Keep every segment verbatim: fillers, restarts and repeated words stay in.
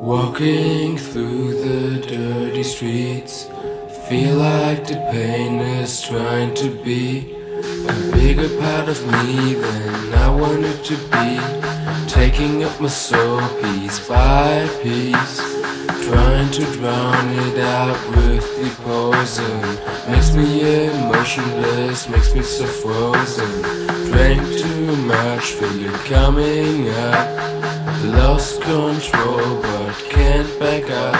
Walking through the dirty streets, feel like the pain is trying to be a bigger part of me than I wanted to be. Taking up my soul piece by piece, trying to drown it out with the poison. Makes me emotionless, makes me so frozen. Drank too much for you coming up, lost control but can't back up.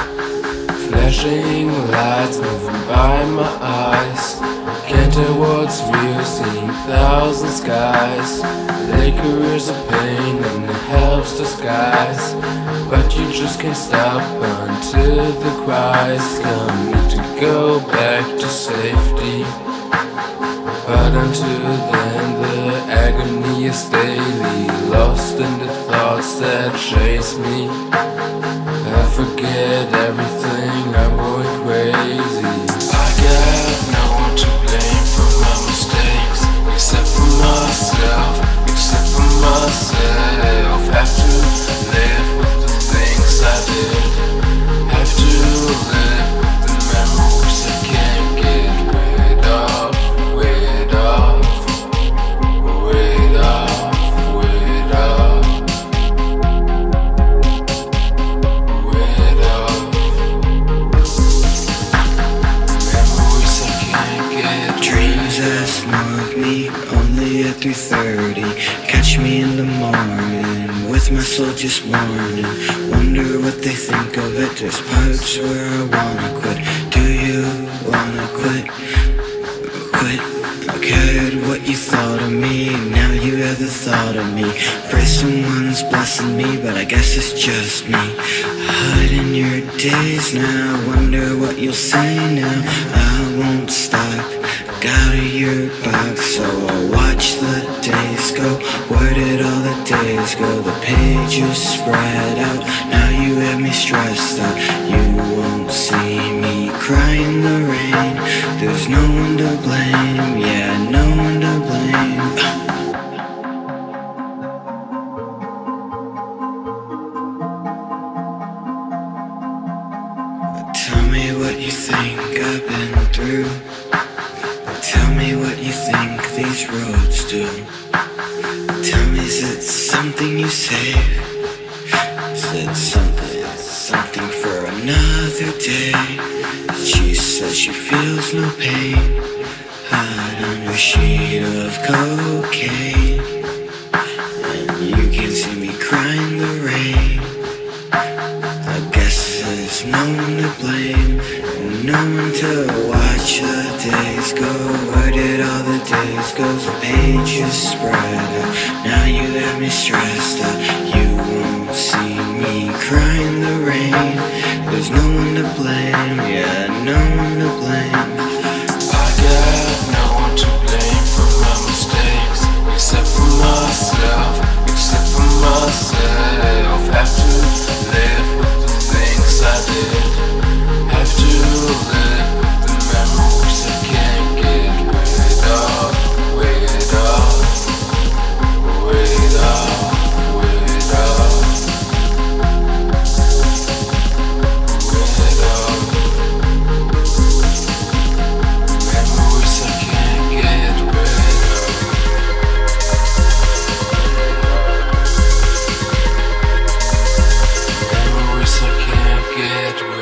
Flashing lights moving by my eyes, can't tell what's real, seeing thousand skies. Liquor is a pain and it helps disguise, but you just can't stop until the cries come. Need to go back to safety, but until then the agony is daily. Lost in the thoughts that chase me, I forget everything, I'm going crazy. I got no one to blame for my mistakes, except for myself, except for myself. Have to live with the things I did, have to live with the memories I can't get rid of. three thirty, catch me in the morning with my soul just warning. Wonder what they think of it. There's parts where I wanna quit. Do you wanna quit? Quit? I cared what you thought of me, now you have the thought of me. Pray someone's blessing me, but I guess it's just me. Hiding your days now, wonder what you'll say now. I won't stop, out of your box, so I watch the days go. Where did all the days go? The pages spread out, now you have me stressed out. You won't see me cry in the rain, there's no one to blame, yeah, no one to blame. Tell me what you think I've been through, tell me what you think these roads do. Tell me, is it something you say? Is it something, something for another day? She says she feels no pain, hide under a sheet of cocaine. And you can see me cry in the rain, I guess there's no one to blame, no one to watch the days go. Where did all the days go? The pages spread out, now you have me stressed out. You won't see me cry in the rain, there's no one to blame, yeah, no one to blame. I got no one to blame for my mistakes, except for myself, except for myself. Have to live with the things I did, have to live with the memories I can't get rid of, rid of, rid of, rid of, rid of. Memories I can't get rid of, memories I can't get rid of.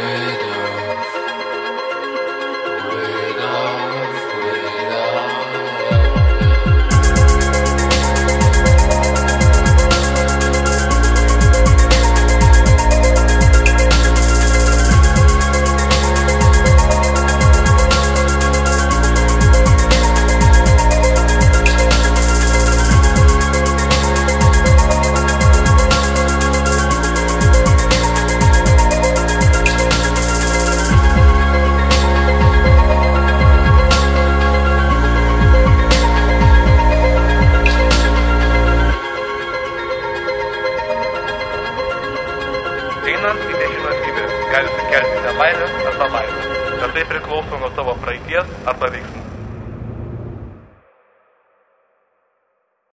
Galite kelti nelaimę ar nelaimę, bet tai priklauso nuo tavo praeities arba veiksmų.